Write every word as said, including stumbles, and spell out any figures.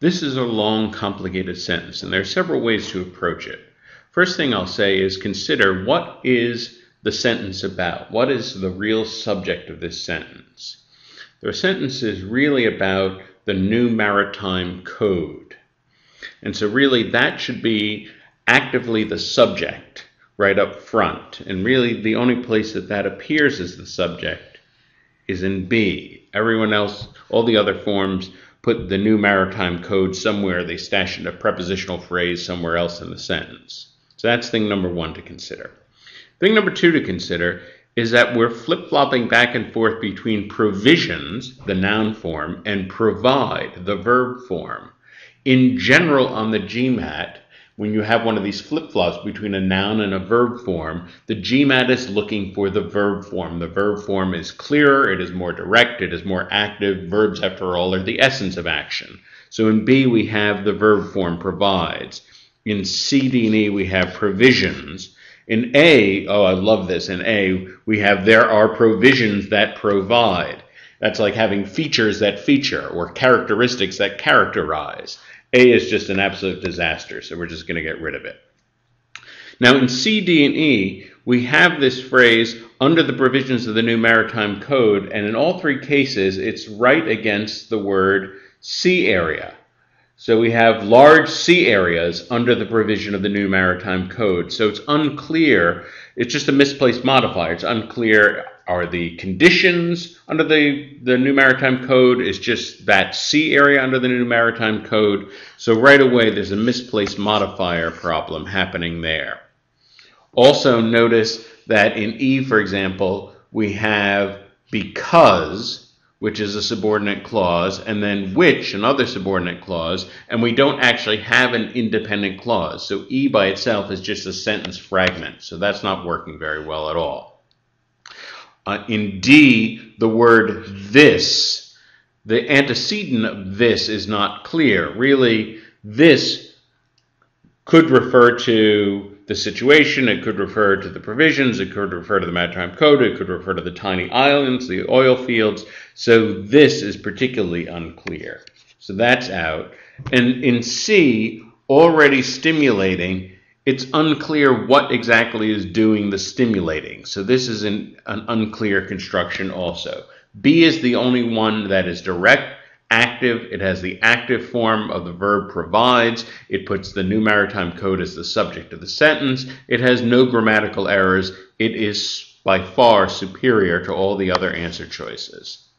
This is a long, complicated sentence, and there are several ways to approach it. First thing I'll say is consider what is the sentence about. What is the real subject of this sentence? The sentence is really about the new maritime code. And so really that should be actively the subject right up front. And really the only place that that appears as the subject is in B. Everyone else, all the other forms, put the new maritime code somewhere. They stash in a prepositional phrase somewhere else in the sentence. So that's thing number one to consider. Thing number two to consider is that we're flip-flopping back and forth between provisions, the noun form, and provide, the verb form. In general, on the G MAT, when you have one of these flip-flops between a noun and a verb form, the G MAT is looking for the verb form. The verb form is clearer, it is more direct, it is more active. Verbs, after all, are the essence of action. So in B, we have the verb form provides. In C, D, and E, we have provisions. In A, oh, I love this, in A, we have there are provisions that provide. That's like having features that feature or characteristics that characterize. A is just an absolute disaster, so we're just going to get rid of it. Now in C, D, and E, we have this phrase under the provisions of the new maritime code, and in all three cases, it's right against the word sea area. So we have large sea areas under the provision of the new maritime code. So it's unclear, it's just a misplaced modifier. It's unclear, are the conditions under the, the new maritime code? Is just that sea area under the new maritime code? So right away, there's a misplaced modifier problem happening there. Also notice that in E, for example, we have because, which is a subordinate clause, and then which, another subordinate clause, and we don't actually have an independent clause. So E by itself is just a sentence fragment. So that's not working very well at all. Uh, in D, the word this, the antecedent of this is not clear. Really, this could refer to the situation, it could refer to the provisions, it could refer to the maritime code, it could refer to the tiny islands, the oil fields. So this is particularly unclear. So that's out. And in C, already stimulating, it's unclear what exactly is doing the stimulating. So this is an, an unclear construction also. B is the only one that is direct, active. It has the active form of the verb provides. It puts the new maritime code as the subject of the sentence. It has no grammatical errors. It is by far superior to all the other answer choices.